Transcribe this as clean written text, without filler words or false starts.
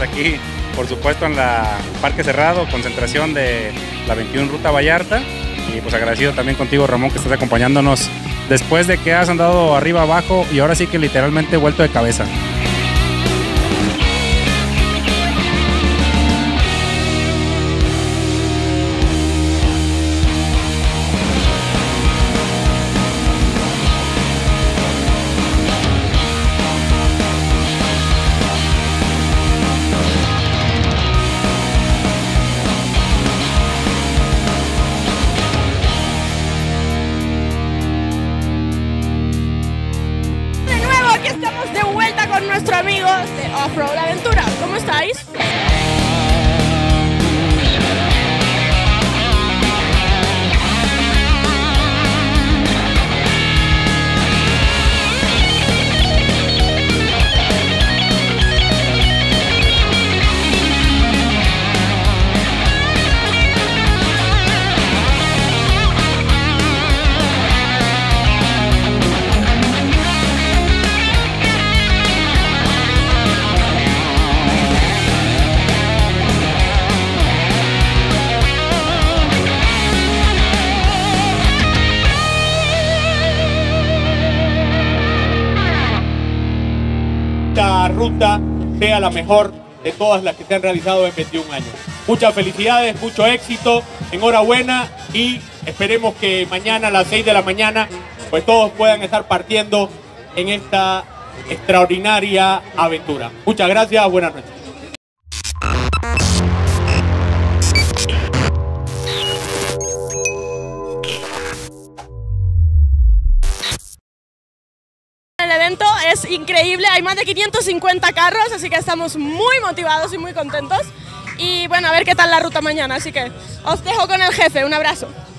estamos aquí, por supuesto, en la Parque Cerrado Concentración de la 21 Ruta Vallarta. Y pues agradecido también contigo, Ramón, que estás acompañándonos después de que has andado arriba abajo y ahora sí que literalmente vuelto de cabeza. Nuestro amigo de Offroad Aventura. ¿Cómo estáis? Ruta sea la mejor de todas las que se han realizado en 21 años. Muchas felicidades, mucho éxito, enhorabuena y esperemos que mañana a las 6 de la mañana pues todos puedan estar partiendo en esta extraordinaria aventura. Muchas gracias, buenas noches. El evento es increíble, hay más de 550 carros, así que estamos muy motivados y muy contentos. Y bueno, a ver qué tal la ruta mañana, así que os dejo con el jefe, un abrazo.